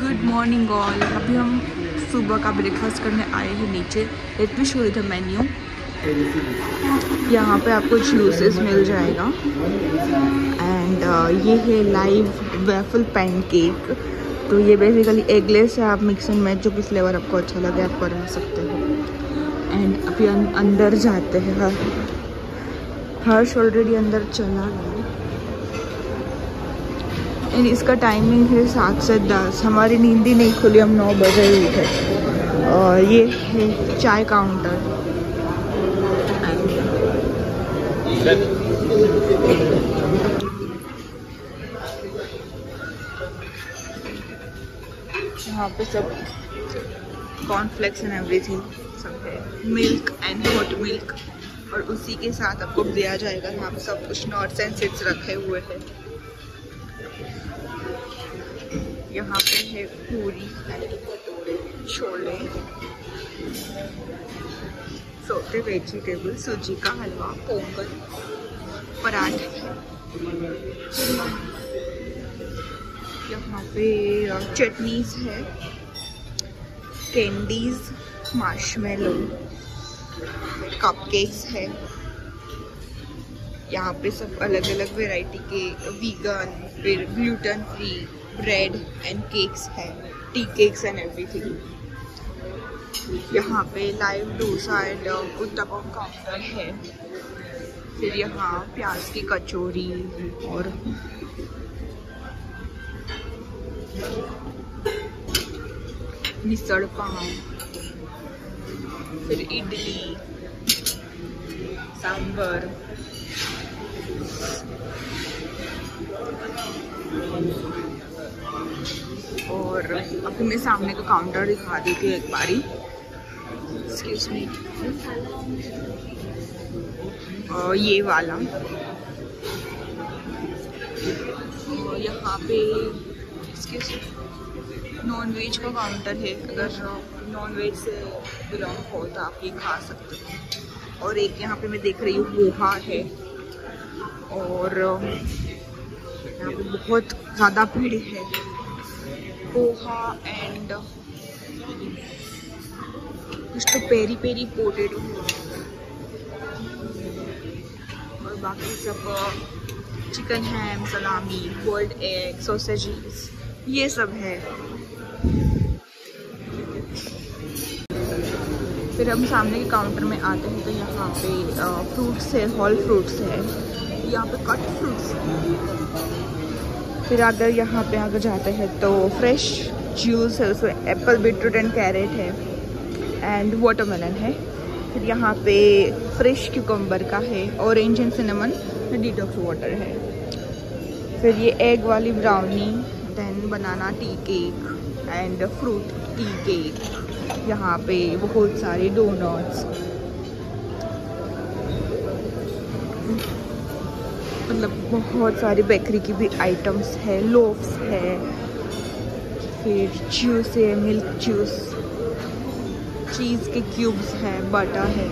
Good morning all. अभी हम सुबह का ब्रेकफास्ट करने आए हैं नीचे। Let me show you the menu. यहाँ पे आपको जूसेस मिल जाएगा एंड ये है लाइव वेफल पैनकेक। तो ये बेसिकली एगलेस है, आप मिक्स एंड मैच जो भी फ्लेवर आपको अच्छा लगे आप करा सकते हो। एंड अभी हम अंदर जाते हैं। हर्ष ऑलरेडी अंदर चला गया। एंड इसका टाइमिंग है 7 से 10। हमारी नींद ही नहीं खुली, हम 9 बजे ही उठे। और ये है चाय काउंटर। यहाँ पे सब कॉर्नफ्लेक्स एंड एवरीथिंग सब है, मिल्क एंड हॉट मिल्क। और उसी के साथ आपको दिया जाएगा। यहाँ पे सब कुछ नॉट्स एंड सीड्स रखे हुए हैं। यहाँ पे है puri and bhature, chole, sauté vegetable, सूजी का हलवा, पोंगल, पराठे। यहाँ पे चटनीज है, कैंडीज, मार्शमेलो, कपकेक्स है। यहाँ पे सब अलग अलग वैरायटी के वीगन, फिर gluten free bread and cakes है, टी केक्स एंड एवरीथिंग। यहाँ पे live dosa and uttapam counter है। फिर यहाँ प्याज की कचौरी और मिसल पाव, फिर इडली, सांभर, और अभी मैं सामने का काउंटर दिखा देती हूँ एक बारी। Excuse me. और ये वाला यहाँ पे नॉन वेज का काउंटर है। अगर नॉन वेज से बिलोंग हो तो आप ये खा सकते हो। और एक यहाँ पे मैं देख रही हूँ पोहा है। और यहाँ पे बहुत ज़्यादा भीड़ है। पोहा एंड कुछ तो पेरी पेरी पोटेटो और बाकी सब chicken ham, salami, boiled egg, sausages, ये सब है। फिर हम सामने के काउंटर में आते हैं तो यहाँ पे फ्रूट्स है, होल फ्रूट्स है, यहाँ पे कट फ्रूट्स है। फिर अगर यहाँ पे आगे जाते हैं तो फ्रेश जूस है, उसमें एप्पल, बीटरूट एंड कैरेट है एंड वाटरमेलन है। फिर यहाँ पे फ्रेश क्यूकम्बर का है, orange and cinnamon detox water है। फिर ये एग वाली brownie, then banana tea cake and fruit tea cake. यहाँ पे बहुत सारे डोनट्स, मतलब बहुत सारी बेकरी की भी आइटम्स है, लोफ्स है, फिर जूस है, मिल्क जूस, चीज़ के क्यूब्स है, बटर है,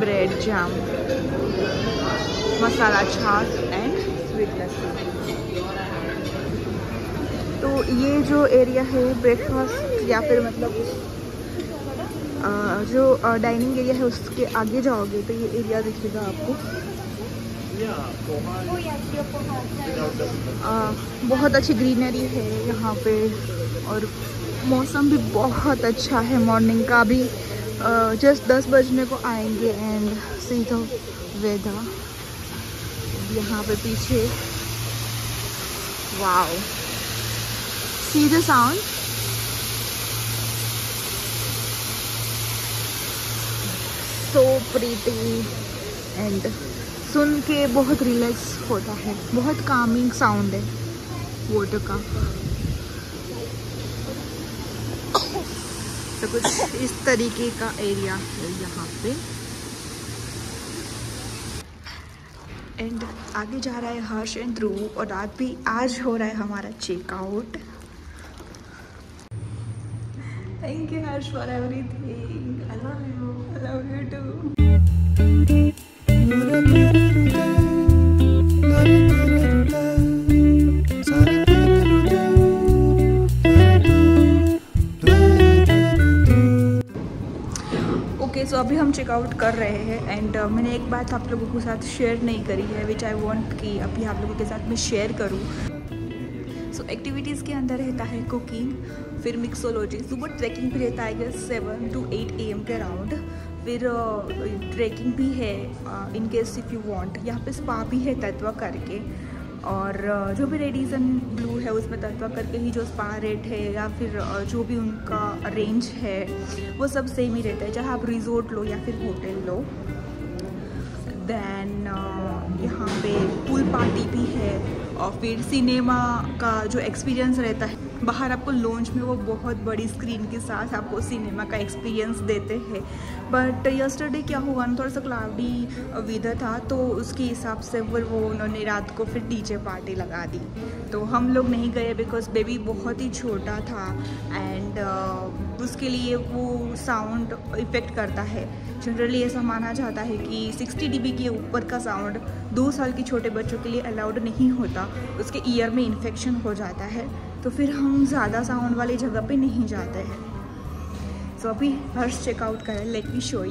ब्रेड जाम, मसाला छाछ एंड स्वीट लस्सी। तो ये जो एरिया है ब्रेकफास्ट या फिर मतलब जो डाइनिंग एरिया है उसके आगे जाओगे तो ये एरिया दिखेगा आपको। बहुत अच्छी ग्रीनरी है यहाँ पे और मौसम भी बहुत अच्छा है। मॉर्निंग का भी जस्ट 10 बजने को आएंगे एंड सी द वेदर। यहाँ पे पीछे wow, see the sound. So pretty and सुन के बहुत रिलैक्स होता है, बहुत कामिंग साउंड है वाटर का। तो कुछ इस तरीके का एरिया है यहाँ पे। एंड आगे जा रहा है हर्ष एंड ध्रुव। और रात भी आज हो रहा है हमारा checkout. Thank you Harsh for everything. I love you. I love you too. अभी हम चेकआउट कर रहे हैं एंड मैंने एक बात आप लोगों के साथ शेयर नहीं करी है विच आई वॉन्ट कि अभी आप लोगों के साथ मैं शेयर करूँ। सो एक्टिविटीज़ के अंदर रहता है कुकिंग, फिर मिक्सोलॉजी, सुबह ट्रैकिंग भी रहता है 7 to 8 AM के अराउंड, फिर ट्रैकिंग भी है in case if you want, यहाँ पे स्पा भी है तत्वा करके, और जो भी रेडिसन ब्लू है उसमें तत्वा करके ही जो स्पा रेट है या फिर जो भी उनका रेंज है वो सब सेम ही रहता है, चाहे आप रिजोर्ट लो या फिर होटल लो। दैन यहाँ पे पूल पार्टी भी है और फिर सिनेमा का जो एक्सपीरियंस रहता है बाहर आपको लॉन्च में, वो बहुत बड़ी स्क्रीन के साथ आपको सिनेमा का एक्सपीरियंस देते हैं। बट यस्टरडे क्या हुआ ना, थोड़ा सा क्लाउडी वेदर था तो उसके हिसाब से वो उन्होंने रात को फिर डीजे पार्टी लगा दी, तो हम लोग नहीं गए बिकॉज बेबी बहुत ही छोटा था एंड उसके लिए वो साउंड इफेक्ट करता है। जनरली ऐसा माना जाता है कि 60 dB के ऊपर का साउंड 2 साल के छोटे बच्चों के लिए अलाउड नहीं होता, उसके ईयर में इन्फेक्शन हो जाता है, तो फिर हम ज़्यादा साउंड वाली जगह पे नहीं जाते हैं। तो अभी हर्ष चेकआउट करें, लेट मी शो यू।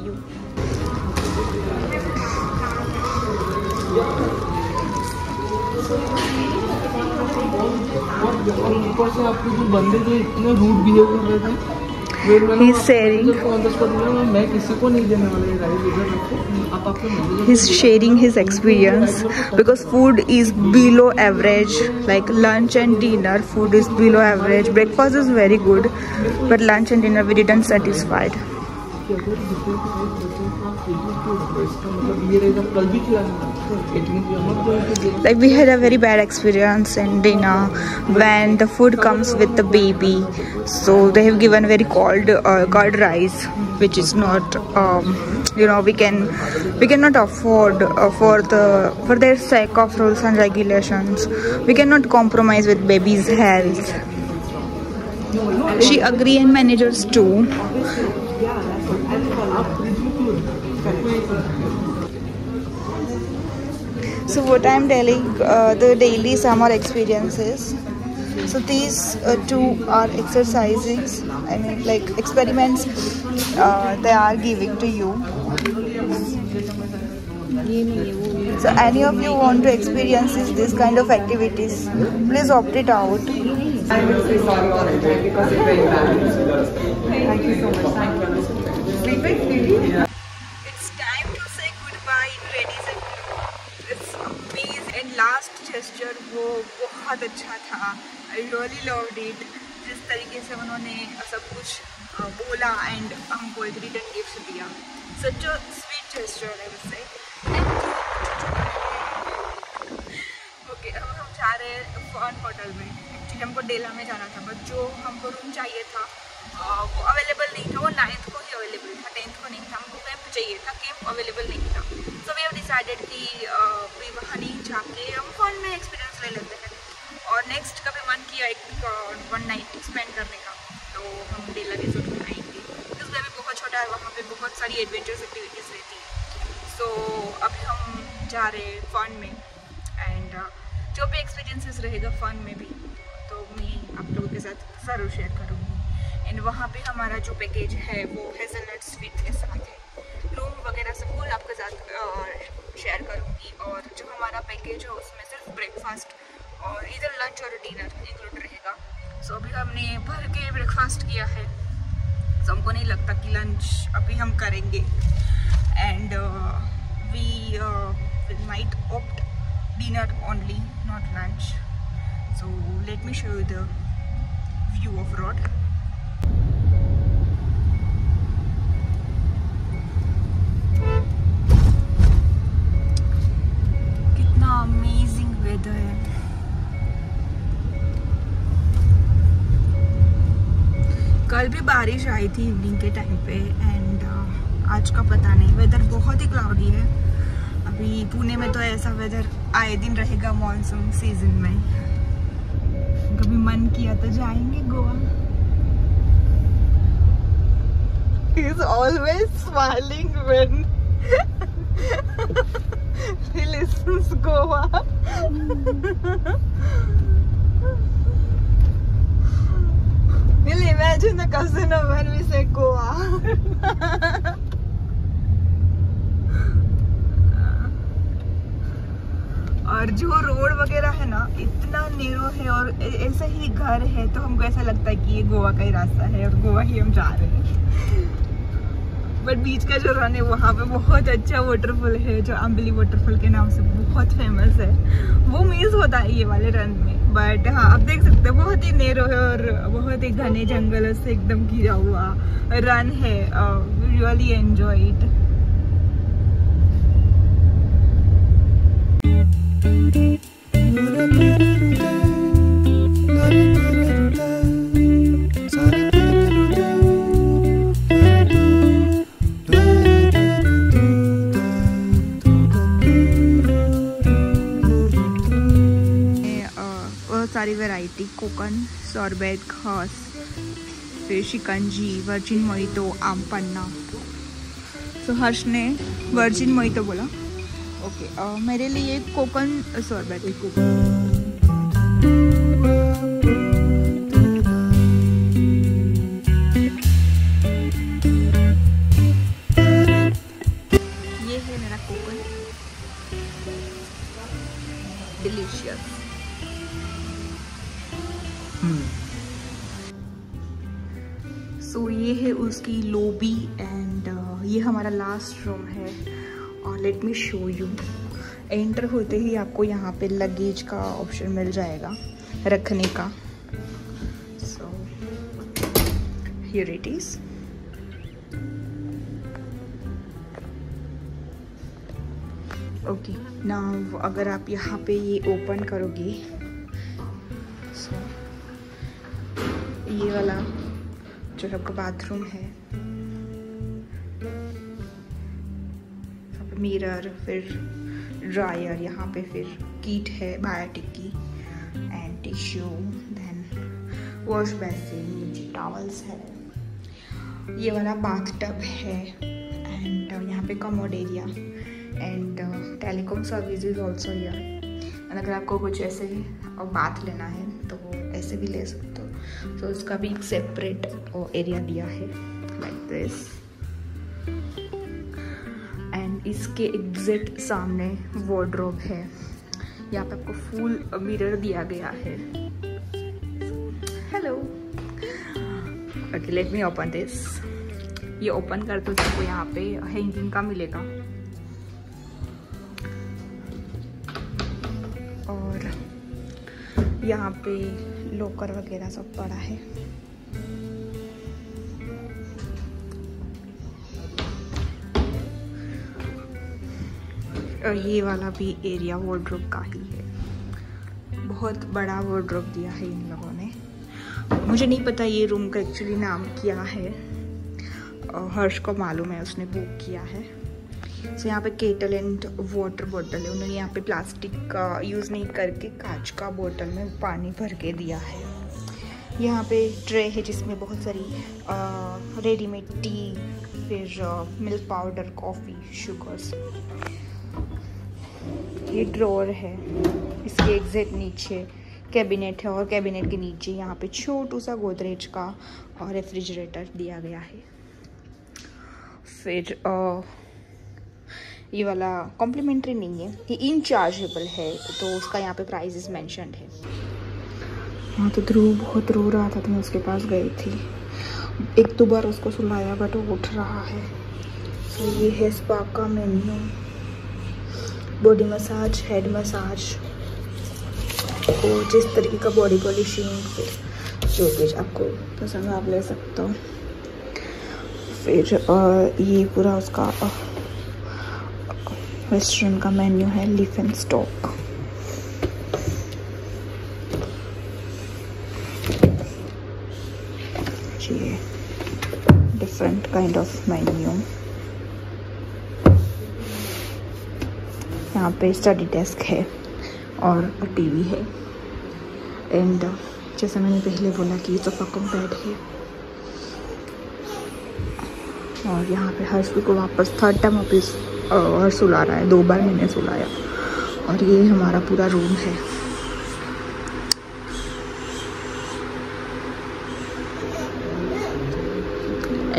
बंदे जो इतने रूड बिहेव कर रहे थे, मैं किसी को नहीं देने वाला हूँ। He's sharing his experience because food is below average, like lunch and dinner food is below average, breakfast is very good but lunch and dinner we didn't satisfied। Like we had a very bad experience in dinner when the food comes with the baby, so they have given very cold rice, which is not we cannot afford for their sake of rules and regulations we cannot compromise with baby's health। She agree and managers too। So what I'm telling the daily summer experiences, so these two are exercises, I mean like experiments they are giving to you। So any of you want to experience this kind of activities, please opt it out। I will say sorry for it because it's very bad। Thank you so much, thank you so much, sleeping really। Gesture वो बहुत अच्छा था, I really loved it. जिस तरीके से उन्होंने सब कुछ बोला एंड हमको एक रिटर्न गिफ्ट दिया, सच अ स्वीट जेस्चर है उससे। ओके अब हम जा रहे हैं फन होटल में, एक्चुअली हमको डेला में जाना था बट जो हमको रूम चाहिए था वो अवेलेबल नहीं था, वो 9th को ही अवेलेबल था, 10th को नहीं था। हमको कैंप चाहिए था, कैंप अवेलेबल नहीं था, सो वी हैव डिसाइडेड कि वी वहाँ नहीं जाके हम फॉल में एक्सपीरियंस ले लेते हैं। और नेक्स्ट का भी मन किया एक वन नाइट स्पेंड करने का, तो हम डेला रिजॉर्ट में आएंगे। इस वे भी बहुत छोटा है, वहाँ पे बहुत सारी एडवेंचर्स एक्टिविटीज़ रहती हैं। सो अभी हम जा रहे हैं फन में एंड जो भी एक्सपीरियंसेस रहेगा फन में भी तो मैं आप लोगों के साथ ज़रूर शेयर करूँगी। एंड वहाँ पे हमारा जो पैकेज है वो हेजलनट स्वीट के साथ है, रूम वगैरह सब कुछ आपके साथ शेयर करूँगी। और जो हमारा पैकेज है उसमें सिर्फ ब्रेकफास्ट और इधर लंच और डिनर इंक्लूड रहेगा। सो अभी हमने भर के ब्रेकफास्ट किया है, तो हमको नहीं लगता कि लंच अभी हम करेंगे and we might opt dinner only, not lunch. So let me show you the view of road. Amazing weather है, कल भी बारिश आई थी इवनिंग के टाइम पे एंड आज का पता नहीं, वेदर बहुत ही क्लाउडी है। अभी पुणे में तो ऐसा वेदर आए दिन रहेगा मॉनसून सीजन में। कभी मन किया तो जाएंगे Goa. He is always smiling when he listens to Goa। He'll imagine the casino when we say Goa। और जो रोड वगैरह है ना इतना नीरो है और ऐसा ही घर है तो हमको ऐसा लगता है कि ये गोवा का ही रास्ता है और गोवा ही हम जा रहे हैं। बट बीच का जो रन है वहाँ पे बहुत अच्छा वाटरफॉल है जो अंबोली वाटरफॉल के नाम से बहुत फेमस है, वो मिस होता है ये वाले रन में। बट हाँ आप देख सकते हैं बहुत ही नेरो है और बहुत ही घने जंगलों से एकदम घिरा हुआ रन है। Really enjoy it. सारी वैरायटी कोकन सॉर्बेट घास फिर शिकंजी वर्जिन मोहितो आम पन्ना। सो हर्ष ने वर्जिन मोहितो बोला। ओके मेरे लिए कोकन सॉर्बेट। ये है मेरा कोकन डिलीशियस। सो ये है उसकी लॉबी एंड ये हमारा लास्ट रूम है और let me show you. Enter होते ही आपको यहाँ पे लगेज का ऑप्शन मिल जाएगा रखने का। So here it is. Okay now अगर आप यहाँ पे ये ओपन करोगे ये वाला जो आपका बाथरूम है, मिरर फिर ड्रायर यहाँ पे फिर कीट है बायोटिक की and tissue then wash basin towels है। ये वाला बाथ टब है एंड यहाँ पे commode area and telecom services also here. And अगर आपको कुछ ऐसे बाथ लेना है तो ऐसे भी ले सकते। तो उसका भी एक सेपरेट एरिया दिया है लाइक दिस। एंड इसके एग्जिट सामने वार्डरोब है। यहाँ पे आपको फुल मिरर दिया गया है। Hello okay let me open this. ये ओपन करते तो आपको यहाँ पे हैंगिंग का मिलेगा और यहाँ पे लॉकर वगैरह सब पड़ा है। और ये वाला भी एरिया वार्डरोब का ही है। बहुत बड़ा वार्डरोब दिया है इन लोगों ने। मुझे नहीं पता ये रूम का एक्चुअली नाम क्या है, हर्ष को मालूम है उसने बुक किया है। सो यहाँ पे केटल एंड वाटर बॉटल है। उन्होंने यहाँ पे प्लास्टिक का यूज़ नहीं करके कांच का बोतल में पानी भर के दिया है। यहाँ पे ट्रे है जिसमें बहुत सारी रेडीमेड टी फिर मिल्क पाउडर कॉफ़ी शुगर्स। ये ड्रॉर है, इसके एग्जैक्ट नीचे कैबिनेट है और कैबिनेट के नीचे यहाँ पे छोटू सा गोदरेज का और रेफ्रिजरेटर दिया गया है। फिर ये वाला कॉम्प्लीमेंट्री नहीं है, ये इनचार्जेबल है तो उसका यहाँ पे प्राइजेस मेंशन्ड है। हाँ तो ध्रुव बहुत रो रहा था तो मैं उसके पास गई थी। एक दो बार उसको सुलाया बट वो उठ रहा है। तो ये है स्पा का menu, body massage head massage और जिस तरीके का बॉडी पॉलिशिंग जो कुछ आपको पसंद आप ले सकते हो। फिर ये पूरा उसका रेस्टोरेंट का मेन्यू है लीफ एंड स्टॉक। ये डिफरेंट काइंड ऑफ मेन्यू। यहाँ पे स्टडी डेस्क है और टीवी है एंड जैसे मैंने पहले बोला कि सोफा कम बेड है। और यहाँ पे हर्ष को वापस थर्ड टाइम वापस और सुला रहा है, दो बार मैंने सुलाया। और ये हमारा पूरा रूम है।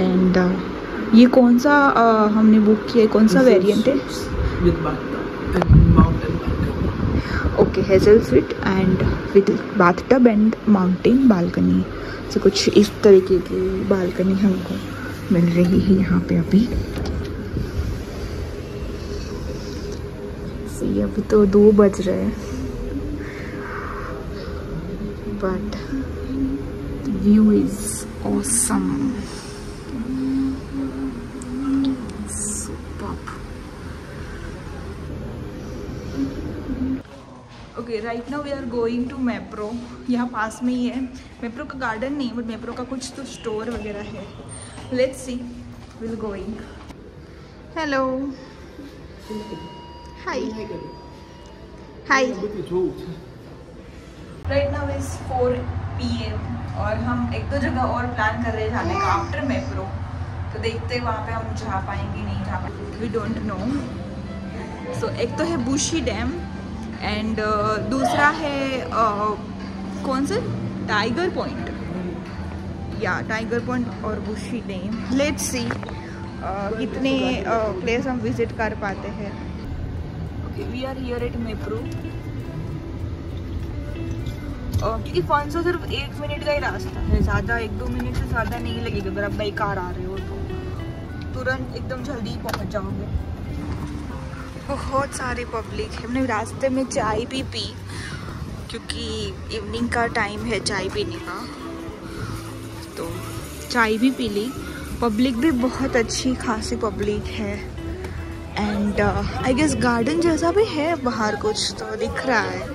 एंड ये कौन सा हमने बुक किया है, कौन सा वेरिएंट है? Okay hazel suite and with bath tub and mountain balcony. तो कुछ इस तरीके की बालकनी हमको मिल रही है यहाँ पे। अभी तो 2 बज रहे हैं but view is awesome. Okay right now we are going to Mapro. यहाँ पास में ही है। मैप्रो का गार्डन नहीं बट मैप्रो का कुछ तो स्टोर वगैरह है। Let's see will going. Hello hi hi. Right now is 4 PM और हम एक दो जगह और प्लान कर रहे हैं जाने का आफ्टर मैप्रो। तो देखते हैं वहाँ पे हम जा पाएंगे नहीं जा पाएंगे, वी डोंट नो। सो एक तो है बुशी डैम एंड दूसरा है कौन सा टाइगर पॉइंट या टाइगर पॉइंट और बुशी डैम। लेट्स सी कितने प्लेस हम विजिट कर पाते हैं। Okay we are here at Mapro. क्योंकि 500 सिर्फ 1 मिनट का ही रास्ता है, ज़्यादा 1-2 मिनट से ज़्यादा नहीं लगेगा। अगर आप बाई कार आ रहे हो तो तुरंत एकदम जल्दी पहुंच जाओगे। बहुत सारी पब्लिक है। हमने रास्ते में चाय भी पी क्योंकि इवनिंग का टाइम है चाय पीने का, तो चाय भी पी ली। पब्लिक भी बहुत अच्छी खासी पब्लिक है एंड आई गेस गार्डन जैसा भी है बाहर कुछ तो दिख रहा है।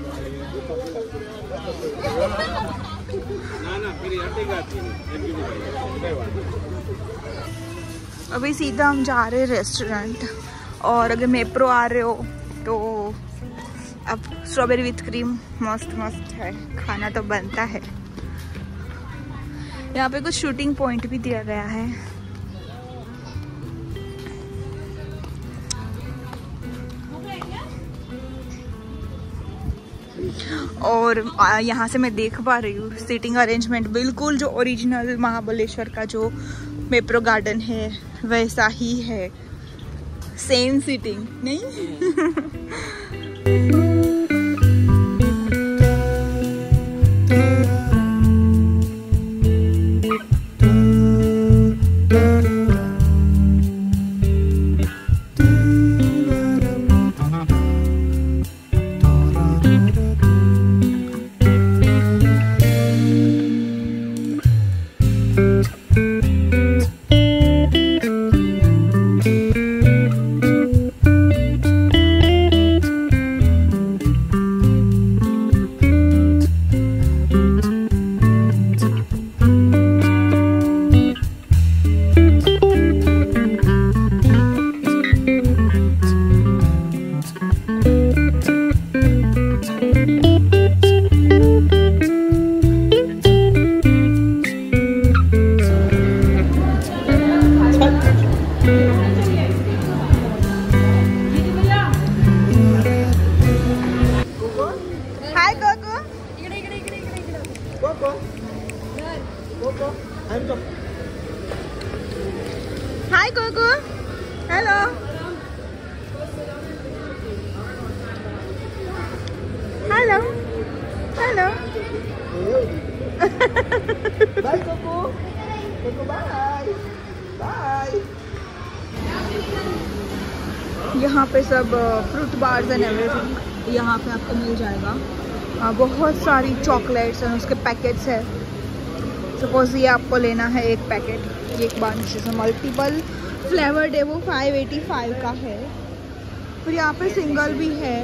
अभी सीधा हम जा रहे हैं रेस्टोरेंट। और अगर मैप्रो आ रहे हो तो अब स्ट्रॉबेरी विथ क्रीम मस्त मस्त है, खाना तो बनता है। यहाँ पे कुछ शूटिंग पॉइंट भी दिया गया है। और यहाँ से मैं देख पा रही हूँ सीटिंग अरेंजमेंट बिल्कुल जो ओरिजिनल महाबलेश्वर का जो मैप्रो गार्डन है वैसा ही है। सेम सीटिंग नहीं यहाँ पे सब फ्रूट बार्स एंड एवरीथिंग यहाँ पे आपको मिल जाएगा। बहुत सारी चॉकलेट्स और उसके पैकेट्स है। सपोज ये आपको लेना है एक पैकेट, ये एक बंच से मल्टीपल फ्लेवर्ड है, वो 585 का है। फिर यहाँ पे सिंगल भी है।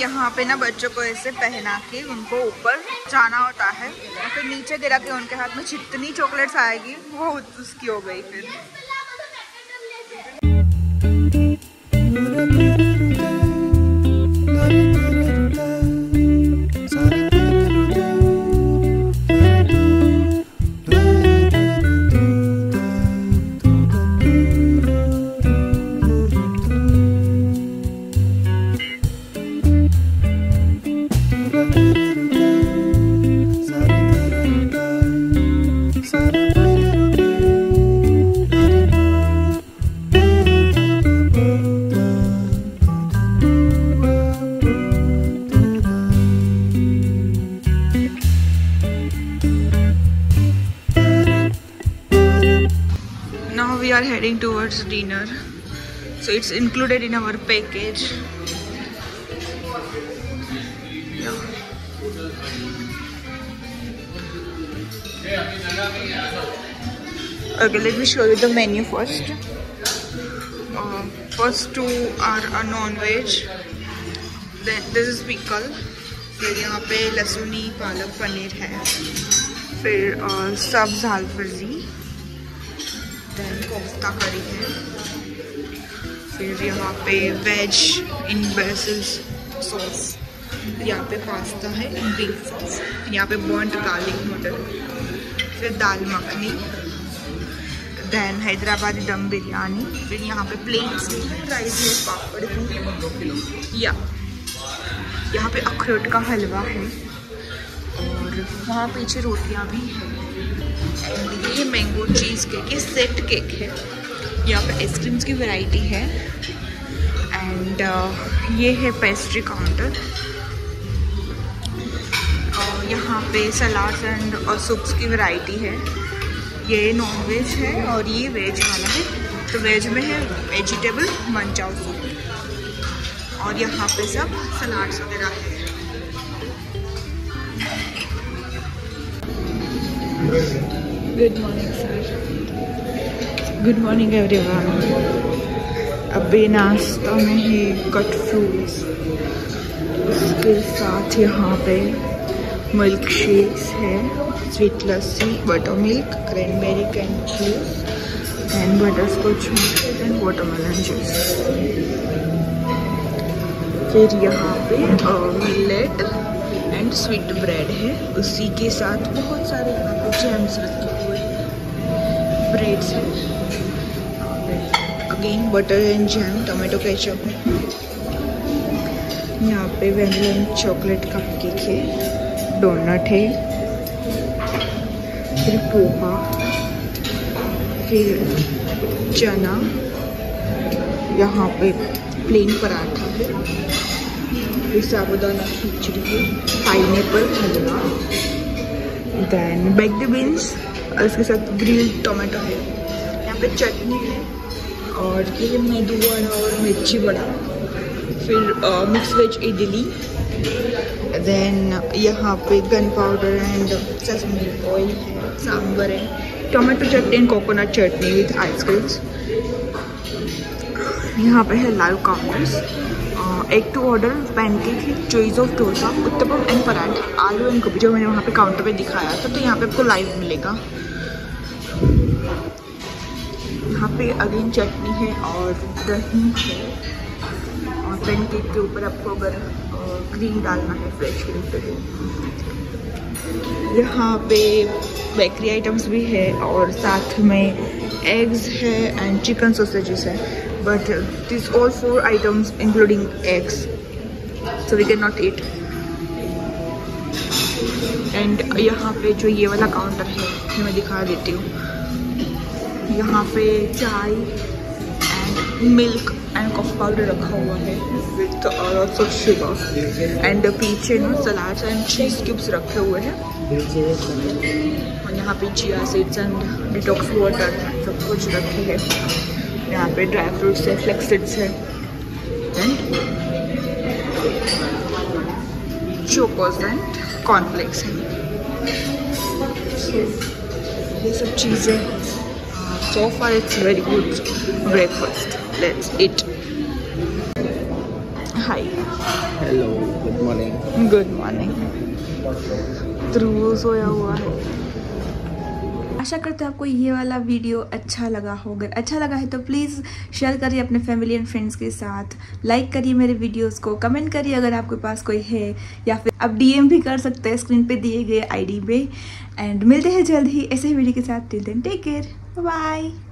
यहाँ पे ना बच्चों को ऐसे पहना के उनको ऊपर जाना होता है, फिर नीचे गिरा के उनके हाथ में जितनी चॉकलेट्स आएगी वो उसकी हो गई। फिर heading towards dinner, so it's included in our package. Okay, let me show you the menu first. First two are a non-veg. Then this is pickle. फिर यहाँ पे लहसुनी पालक पनीर है, फिर सब्ज़ हालफर्जी, कोफ्ता करी है, फिर यहाँ पे वेज इन बेसिल सॉस, यहाँ पे पास्ता है इन बीफ सॉस, यहाँ पे बॉन्ड गार्लिक नूडल, फिर दाल मखनी, दैन हैदराबादी दम बिरयानी, फिर यहाँ पे प्लेन स्टीफन राइस है, पापड़ भी, या यहाँ पे अखरोट का हलवा है और वहाँ पीछे रोटियाँ भी हैं। ये mango cheese cake set cake है, यहाँ पे आइसक्रीम्स की वैरायटी है एंड ये है पेस्ट्री काउंटर। यहाँ पे सलाड्स एंड और सूप्स की वैरायटी है। ये नॉन वेज है और ये वेज वाला है, तो वेज में है वेजिटेबल मंचाओ सूप और यहाँ पे सब सलाड्स वगैरह है। Good morning sir, good morning everyone. अभी नाश्ता में है कट फ्रूट्स, उसके साथ यहाँ पे मिल्क शेक्स है, sweet lassi, butter milk, cranberry canned juice and butterscotch milk and watermelon juice. फिर यहाँ पे मिलेट एंड स्वीट ब्रेड है, उसी के साथ बहुत सारे यहाँ पे जैम्स रखे हुए हैं, ब्रेड्स हैं, again butter and jam, tomato ketchup है। यहाँ पे वेनिला चॉकलेट कप केक है, डोनट है, फिर पोहा, फिर चना, यहाँ पे प्लेन पराठा है, फिर साबुदाना खिचड़ी है, pineapple halwa, then baked beans और उसके साथ ग्रिल्ड टोमेटो है, यहाँ पे चटनी है और ये मेदू वड़ा और मिर्ची वड़ा, फिर मिक्स वेज इडली, दैन यहाँ पे gun powder and sesame oil है, सांबर है, tomato chutney and coconut chutney with ice creams. यहाँ पे है लाइव काउंटर्स, एक to order pancake, choice of dosa, uttapam and paratha, आलू एंड गोभी, जो मैंने वहाँ पे काउंटर पे दिखाया था, तो यहाँ पे आपको लाइव मिलेगा। यहाँ पे अगेन चटनी है और दही है और पैनकेक के ऊपर आपको अगर क्रीम डालना है फ्रेश क्रीम तो। यहाँ पे बेकरी आइटम्स भी है और साथ में एग्स है एंड चिकन सॉसेजेस है, but these all four items including eggs, so we cannot eat. And यहाँ पे जो ये वाला काउंटर है मैं दिखा देती हूँ, यहाँ पे चाय and milk and coffee powder रखा हुआ है with lots of sugar and पीछे ना सलाड्स एंड चीज़ क्यूब्स रखे हुए हैं और यहाँ पे chia seeds and detox water सब कुछ रखे हैं। यहाँ पे ड्राई फ्रूट्स है, फ्लेक्स सीड्स है एंड चोकोस एंड कॉर्नफ्लेक्स है, ये सब चीज़ें। So far it's very good breakfast, let's eat. Hi. Hello. Good morning. Good morning. Dhruv सोया हुआ है। आशा करते हैं आपको ये वाला वीडियो अच्छा लगा होगा। अच्छा लगा है तो प्लीज़ शेयर करिए अपने फैमिली एंड फ्रेंड्स के साथ, लाइक करिए मेरे वीडियोस को, कमेंट करिए अगर आपके पास कोई है, या फिर आप डीएम भी कर सकते हैं स्क्रीन पे दिए गए आईडी पे। एंड मिलते हैं जल्द ही ऐसे वीडियो के साथ। Till then take care, bye.